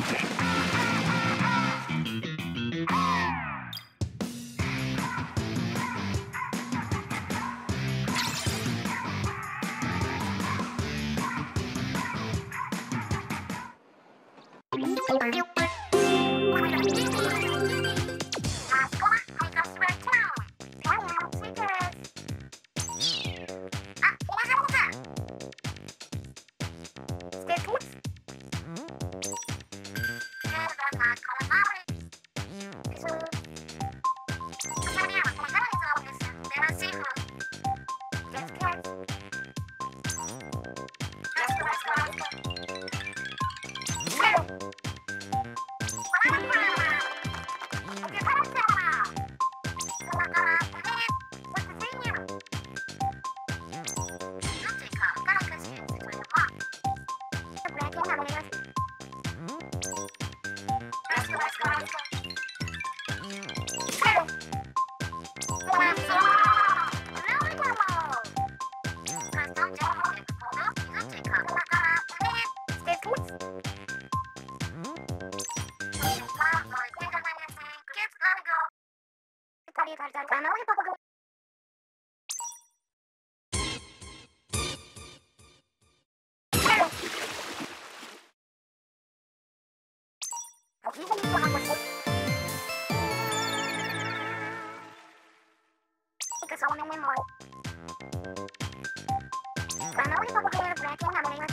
Because I want to win more.